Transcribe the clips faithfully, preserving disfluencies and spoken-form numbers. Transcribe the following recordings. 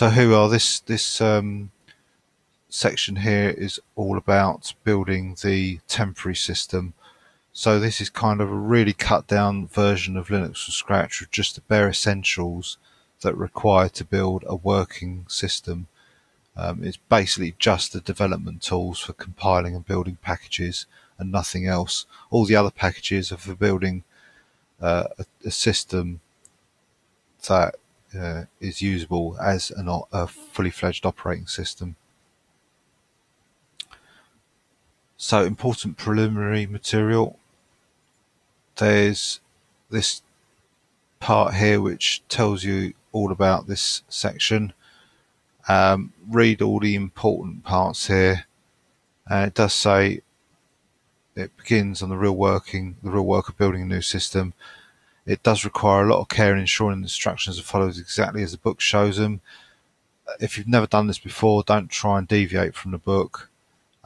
So here we are. This this um, section here is all about building the temporary system. So this is kind of a really cut down version of Linux from scratch with just the bare essentials that require to build a working system. Um, it's basically just the development tools for compiling and building packages and nothing else. All the other packages are for building uh, a, a system that uh, is usable as an, a fully fledged operating system. So, important preliminary material. There's this part here which tells you all about this section. Um, read all the important parts here, and it does say it begins on the real working, the real work of building a new system. It does require a lot of care in ensuring the instructions are followed exactly as the book shows them. If you've never done this before, don't try and deviate from the book.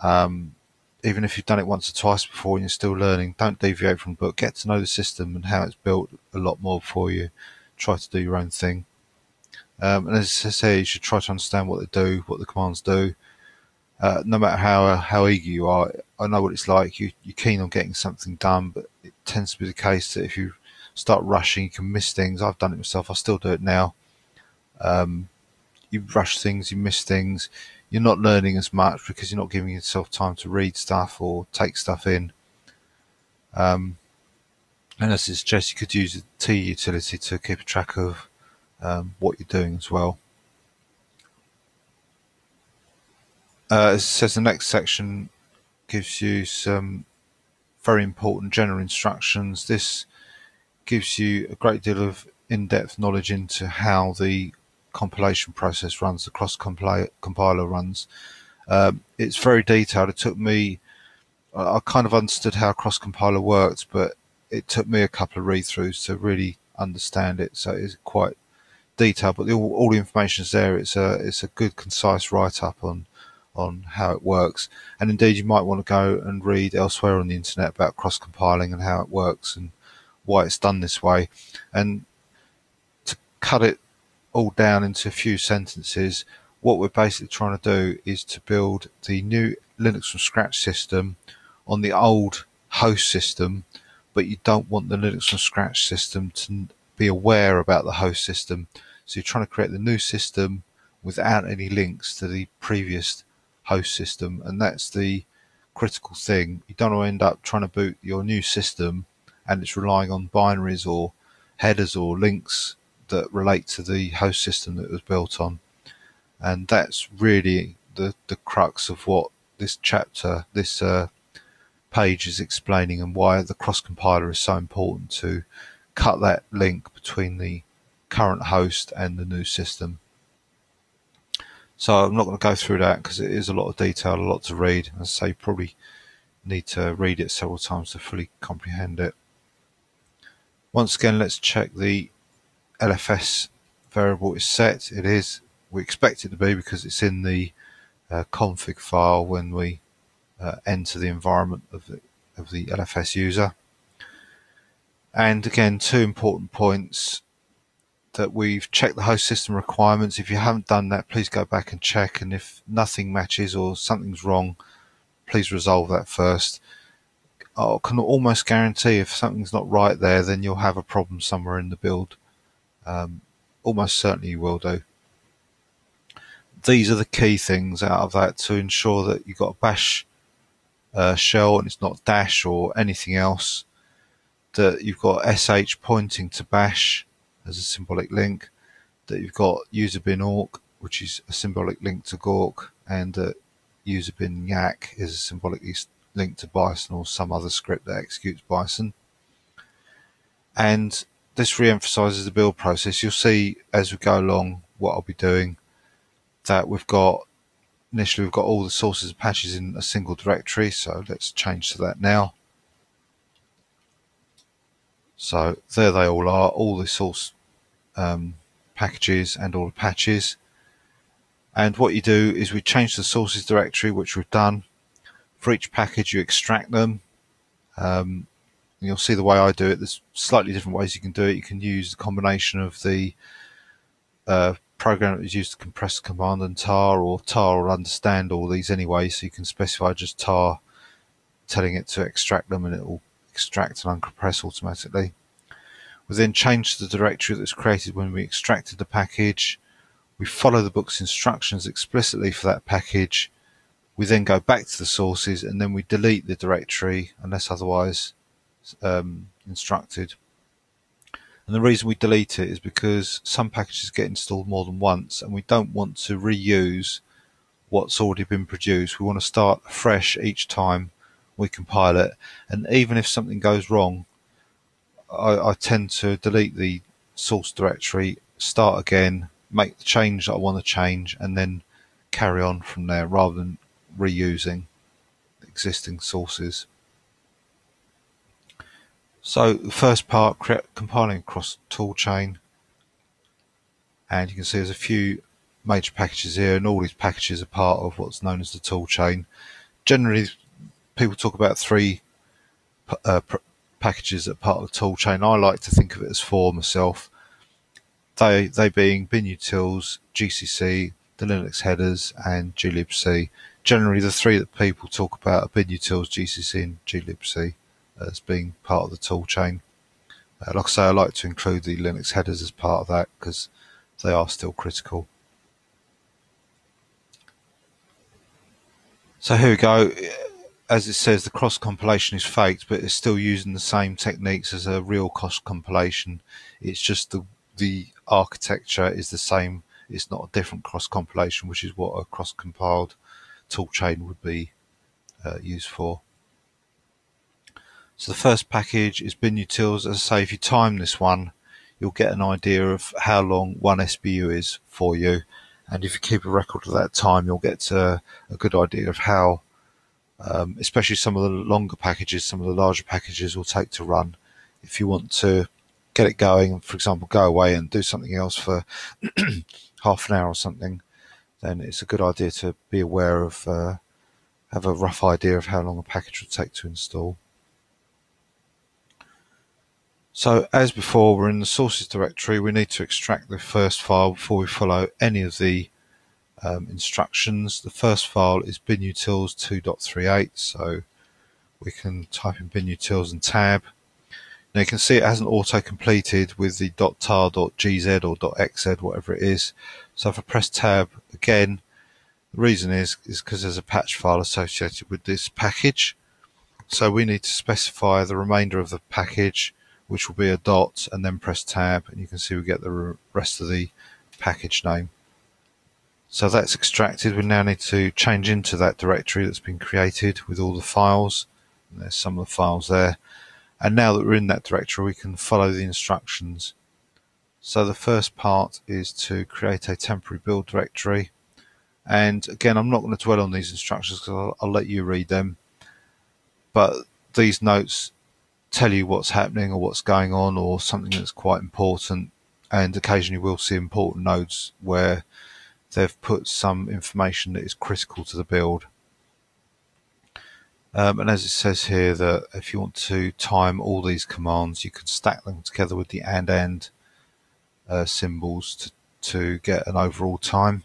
Um, even if you've done it once or twice before and you're still learning, don't deviate from the book. Get to know the system and how it's built a lot more before you try to do your own thing. Um, and as I say, you should try to understand what they do, what the commands do. Uh, no matter how how eager you are, I know what it's like. You, you're keen on getting something done, but it tends to be the case that if you start rushing, you can miss things. I've done it myself. I still do it now. Um, you rush things, you miss things. You're not learning as much because you're not giving yourself time to read stuff or take stuff in. Um, and as I suggest, you could use the T utility to keep a track of Um, what you're doing as well. Uh, it says the next section gives you some very important general instructions. This gives you a great deal of in-depth knowledge into how the compilation process runs, the cross-compiler runs. Um, it's very detailed. It took me, I kind of understood how cross-compiler worked, but it took me a couple of read-throughs to really understand it, so it's quite detail, but the, all, all the information is there. It's a it's a good concise write-up on on how it works, and indeed you might want to go and read elsewhere on the internet about cross-compiling and how it works and why it's done this way. And to cut it all down into a few sentences, what we're basically trying to do is to build the new Linux from scratch system on the old host system, but you don't want the Linux from scratch system to be aware about the host system, so you're trying to create the new system without any links to the previous host system, and that's the critical thing. You don't want to end up trying to boot your new system and it's relying on binaries or headers or links that relate to the host system that it was built on, and that's really the, the crux of what this chapter, this uh, page is explaining, and why the cross-compiler is so important to cut that link between the current host and the new system. So I'm not going to go through that because it is a lot of detail, a lot to read, and so you probably need to read it several times to fully comprehend it. Once again, let's check the L F S variable is set. It is. We expect it to be because it's in the uh, config file when we uh, enter the environment of the, of the L F S user. And again, two important points that we've checked the host system requirements. If you haven't done that, please go back and check. And if nothing matches or something's wrong, please resolve that first. I can almost guarantee if something's not right there, then you'll have a problem somewhere in the build. Um, almost certainly you will do. These are the key things out of that to ensure that you've got a bash uh, shell and it's not dash or anything else. That you've got S H pointing to bash as a symbolic link, that you've got user bin awk, which is a symbolic link to gawk, and that uh, user bin yak is a symbolic link to Bison or some other script that executes Bison. And this re-emphasizes the build process. You'll see as we go along what I'll be doing, that we've got, initially we've got all the sources and patches in a single directory, so let's change to that now. So there they all are, all the source um, packages and all the patches. And what you do is we change the sources directory, which we've done. For each package, you extract them. Um, and you'll see the way I do it. There's slightly different ways you can do it. You can use the combination of the uh, program that was used to compress command and tar, or tar will understand all these anyway, so you can specify just tar, telling it to extract them, and it will extract and uncompress automatically. We then change the directory that was created when we extracted the package. We follow the book's instructions explicitly for that package. We then go back to the sources, and then we delete the directory unless otherwise um, instructed. And the reason we delete it is because some packages get installed more than once, and we don't want to reuse what's already been produced. We want to start fresh each time we compile it. And even if something goes wrong, I, I tend to delete the source directory, start again, make the change that I want to change, and then carry on from there rather than reusing existing sources. So the first part, compiling across toolchain, and you can see there's a few major packages here, and all these packages are part of what's known as the toolchain. Generally, people talk about three uh, packages that are part of the toolchain. I like to think of it as four myself. They they being binutils, G C C, the Linux headers, and glibc. Generally, the three that people talk about are binutils, G C C, and glibc as being part of the toolchain. Uh, like I say, I like to include the Linux headers as part of that because they are still critical. So here we go. As it says, the cross compilation is faked, but it's still using the same techniques as a real cross compilation. It's just the the architecture is the same. It's not a different cross compilation, which is what a cross compiled toolchain would be uh, used for. So the first package is binutils. As I say, if you time this one, you'll get an idea of how long one S B U is for you. And if you keep a record of that time, you'll get a, a good idea of how, um, especially some of the longer packages, some of the larger packages will take to run. If you want to get it going, for example, go away and do something else for half an hour or something, then it's a good idea to be aware of, uh, have a rough idea of how long a package will take to install. So as before, we're in the sources directory. We need to extract the first file before we follow any of the um, instructions. The first file is binutils two dot thirty-eight, so we can type in binutils and tab. Now you can see it hasn't auto-completed with the .tar.gz or .xz, whatever it is. So if I press tab again, the reason is is because there's a patch file associated with this package. So we need to specify the remainder of the package, which will be a dot, and then press tab, and you can see we get the rest of the package name. So that's extracted. We now need to change into that directory that's been created with all the files. And there's some of the files there. And now that we're in that directory, we can follow the instructions. So the first part is to create a temporary build directory. And again, I'm not going to dwell on these instructions because I'll, I'll let you read them. But these notes tell you what's happening or what's going on or something that's quite important, and occasionally we'll see important nodes where they've put some information that is critical to the build. Um, and as it says here, that if you want to time all these commands, you can stack them together with the and and uh, symbols to, to get an overall time.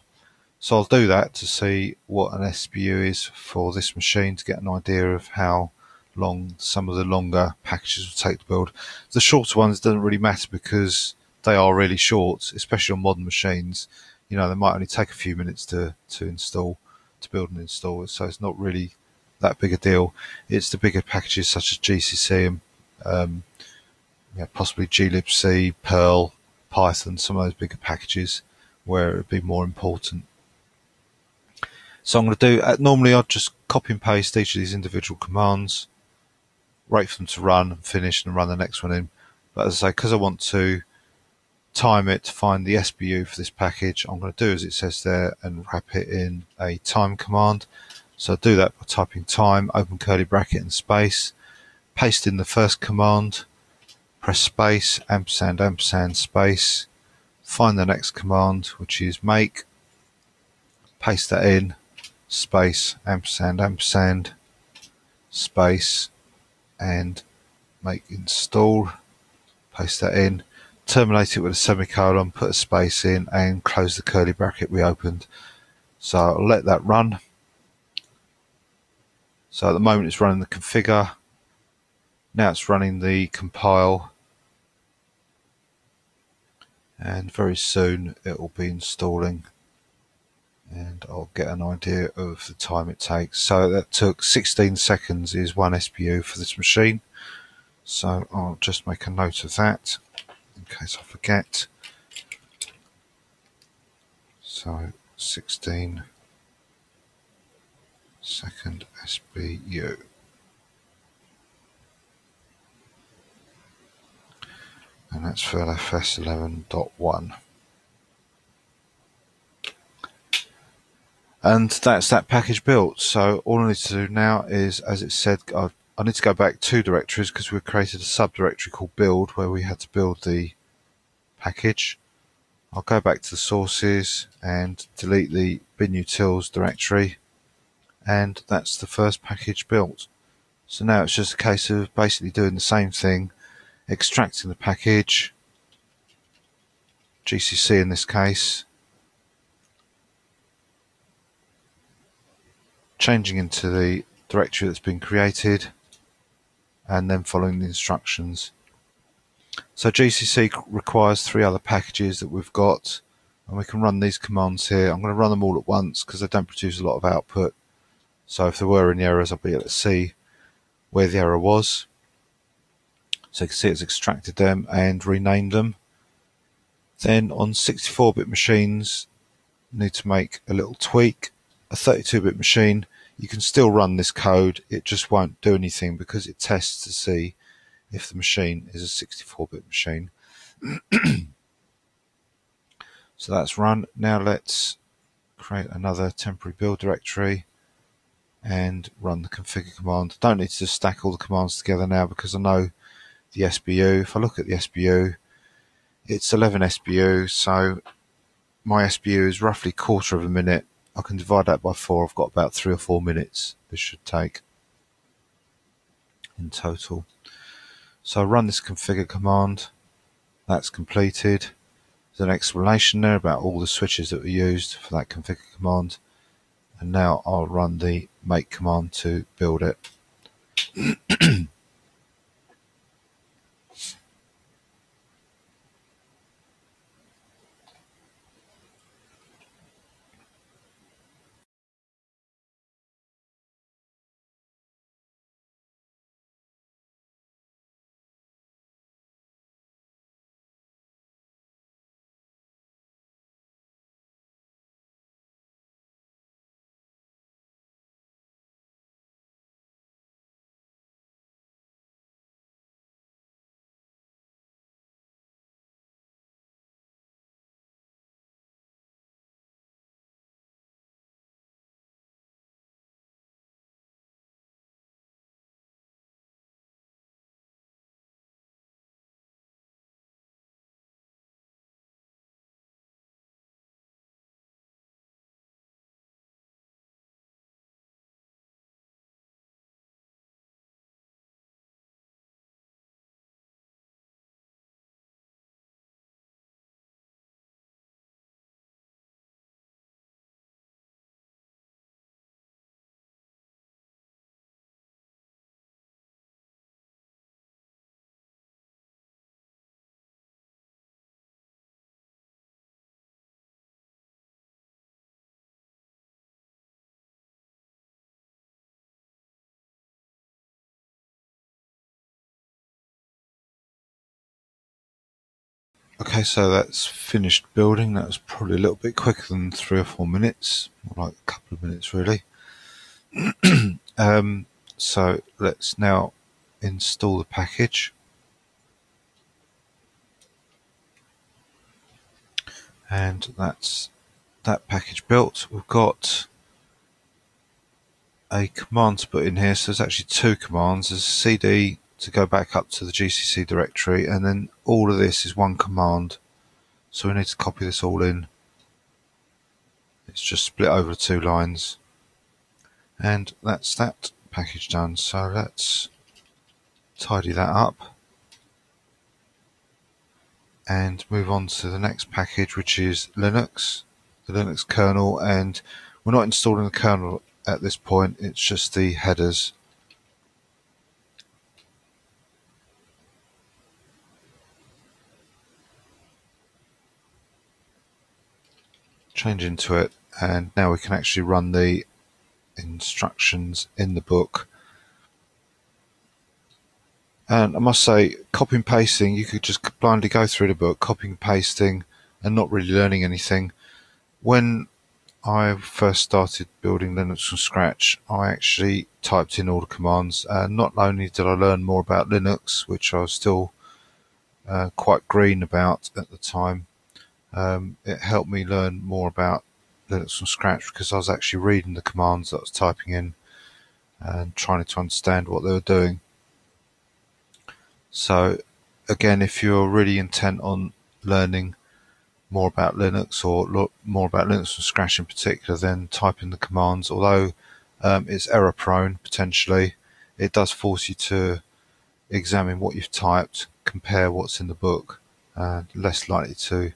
So I'll do that to see what an S B U is for this machine, to get an idea of how long some of the longer packages will take to build. The shorter ones doesn't really matter because they are really short, especially on modern machines. You know, they might only take a few minutes to to install, to build and install, so it's not really that big a deal. It's the bigger packages such as G C C and um, yeah, possibly glibc, Perl, Python, some of those bigger packages where it would be more important. So I'm going to do, uh, normally I'd just copy and paste each of these individual commands, wait for them to run and finish and run the next one in. But as I say, because I want to time it to find the S B U for this package, I'm going to do as it says there and wrap it in a time command. So I do that by typing time, open curly bracket and space, paste in the first command, press space, ampersand, ampersand, space, find the next command, which is make, paste that in, space, ampersand, ampersand, space, and make install, paste that in. terminate it with a semicolon, put a space in, and close the curly bracket we opened. So I'll let that run. So at the moment it's running the configure. Now it's running the compile. And very soon it will be installing. And I'll get an idea of the time it takes. So that took sixteen seconds is one S B U for this machine. So I'll just make a note of that in case I forget. So sixteen second S B U. And that's for L F S eleven point one. And that's that package built. So all I need to do now is, as it said, I've, I need to go back two directories because we've created a subdirectory called build where we had to build the package. I'll go back to the sources and delete the binutils directory. And that's the first package built. So now it's just a case of basically doing the same thing, extracting the package, G C C in this case, changing into the directory that's been created, and then following the instructions. So G C C requires three other packages that we've got, and we can run these commands here. I'm going to run them all at once because they don't produce a lot of output. So if there were any errors, I'll be able to see where the error was. So you can see it's extracted them and renamed them. Then on sixty-four bit machines, you need to make a little tweak. A thirty-two bit machine, you can still run this code, it just won't do anything because it tests to see if the machine is a sixty-four bit machine. So that's run. Now let's create another temporary build directory and run the configure command. Don't need to just stack all the commands together now because I know the S B U. If I look at the S B U, it's eleven S B U, so my S B U is roughly a quarter of a minute. I can divide that by four. I've got about three or four minutes this should take in total. So I run this configure command. That's completed. There's an explanation there about all the switches that were used for that configure command. And now I'll run the make command to build it. Okay, so that's finished building. That was probably a little bit quicker than three or four minutes, more like a couple of minutes really. um, so let's now install the package. And that's that package built. We've got a command to put in here, so there's actually two commands. There's cd to go back up to the G C C directory, and then all of this is one command, so we need to copy this all in. It's just split over two lines, and that's that package done. So let's tidy that up. and move on to the next package, which is Linux, the Linux kernel, and we're not installing the kernel at this point, it's just the headers. Change into it, and now we can actually run the instructions in the book. And I must say, copying and pasting, you could just blindly go through the book, copying and pasting, and not really learning anything. When I first started building Linux from scratch, I actually typed in all the commands, and not only did I learn more about Linux, which I was still uh, quite green about at the time, um, it helped me learn more about Linux from scratch because I was actually reading the commands that I was typing in and trying to understand what they were doing. So again, if you're really intent on learning more about Linux or lo more about Linux from scratch in particular, then type in the commands. Although um, it's error prone potentially, it does force you to examine what you've typed, compare what's in the book, and less likely to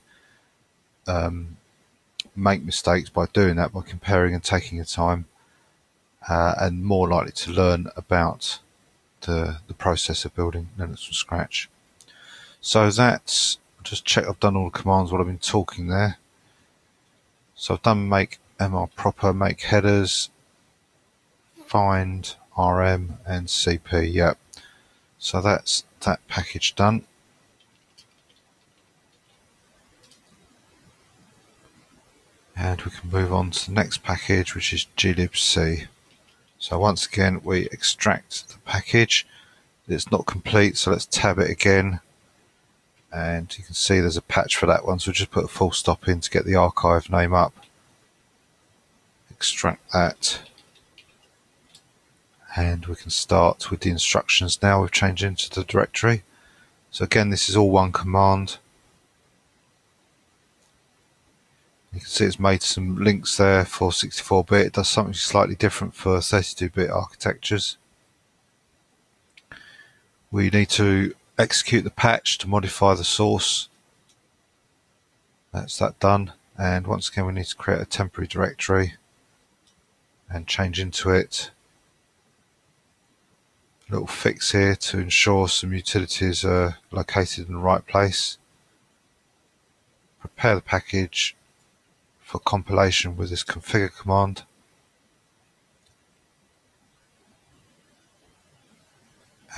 um, make mistakes by doing that, by comparing and taking your time, uh, and more likely to learn about the, the process of building Linux from scratch. So that's, just check I've done all the commands while I've been talking there. So I've done make M R proper, make headers, find R M and C P, yep. So that's that package done. And we can move on to the next package, which is glibc. So once again, we extract the package. It's not complete, so let's tab it again. And you can see there's a patch for that one, so we'll just put a full stop in to get the archive name up. Extract that. And we can start with the instructions now. We've changed into the directory. So again, this is all one command. You can see it's made some links there for sixty-four bit. It does something slightly different for thirty-two bit architectures. We need to execute the patch to modify the source. That's that done, and once again we need to create a temporary directory and change into it. A little fix here to ensure some utilities are located in the right place. Prepare the package for compilation with this configure command.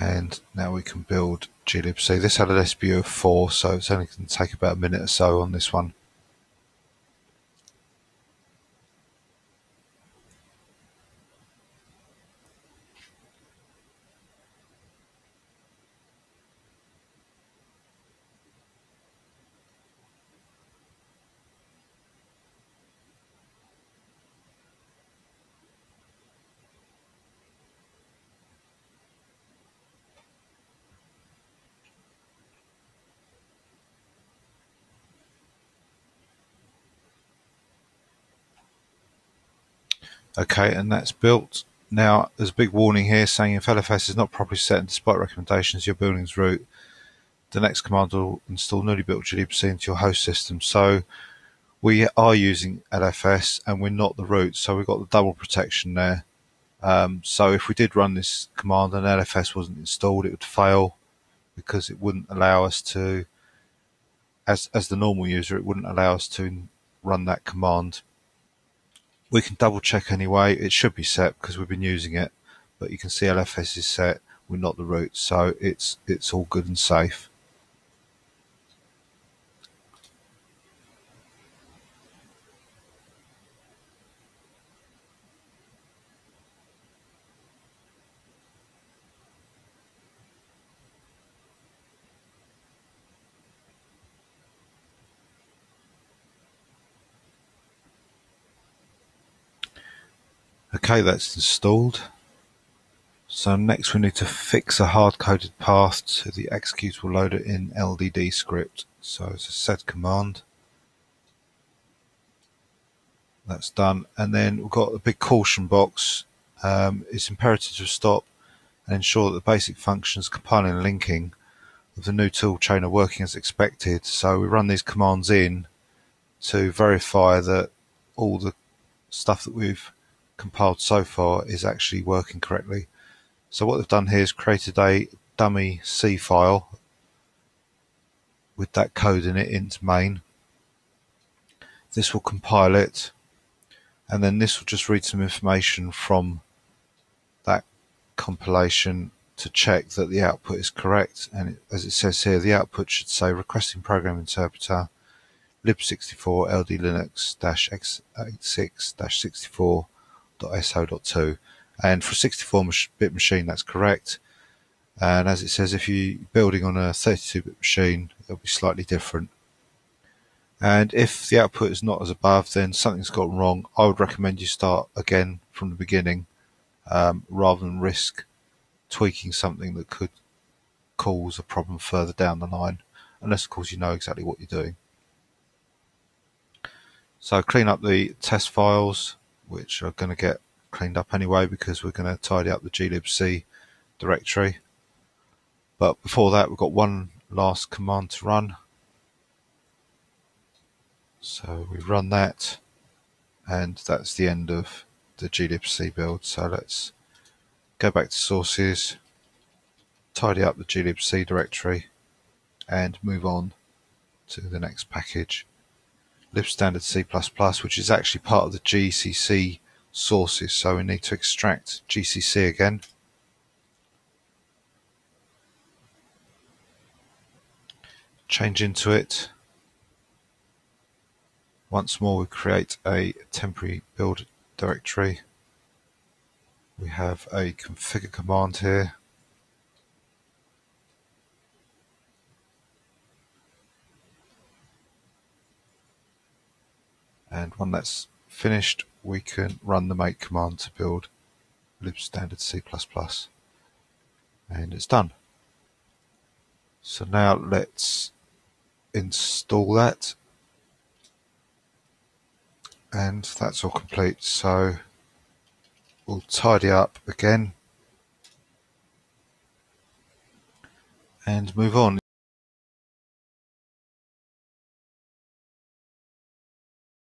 And now we can build glibc. This had an S B U of four, so it's only going to take about a minute or so on this one. Okay, and that's built. Now, there's a big warning here saying if L F S is not properly set and despite recommendations, your building's root, the next command will install newly built glibc into your host system. So we are using L F S and we're not the root, so we've got the double protection there. Um, so if we did run this command and L F S wasn't installed, it would fail because it wouldn't allow us to, as, as the normal user, it wouldn't allow us to run that command. We can double check anyway, it should be set because we've been using it, but you can see L F S is set, we're not the root, so it's it's all good and safe. Okay, that's installed. So next we need to fix a hard-coded path to the executable loader in L D D script. So it's a set command. That's done. And then we've got a big caution box. Um, it's imperative to stop and ensure that the basic functions, compiling and linking, the new tool chain are working as expected. So we run these commands in to verify that all the stuff that we've compiled so far is actually working correctly. So what they've done here is created a dummy C file with that code in it into main. This will compile it, and then this will just read some information from that compilation to check that the output is correct. And it, as it says here, the output should say requesting program interpreter lib sixty-four ld linux dash x eighty-six dash sixty-four dot S O dot two, and for sixty-four bit machine that's correct. And as it says, if you're building on a thirty-two bit machine, it'll be slightly different. And if the output is not as above, then something's gone wrong. I would recommend you start again from the beginning, um, rather than risk tweaking something that could cause a problem further down the line, unless of course you know exactly what you're doing. So clean up the test files, which are going to get cleaned up anyway because we're going to tidy up the glibc directory. But before that, we've got one last command to run. So we run that, and that's the end of the glibc build. So let's go back to sources, tidy up the glibc directory, and move on to the next package, libstdc++, which is actually part of the G C C sources. So we need to extract G C C again. Change into it. Once more, we create a temporary build directory. We have a configure command here. And when that's finished, we can run the make command to build libstdc++. And it's done. So now let's install that. And that's all complete, so we'll tidy up again and move on.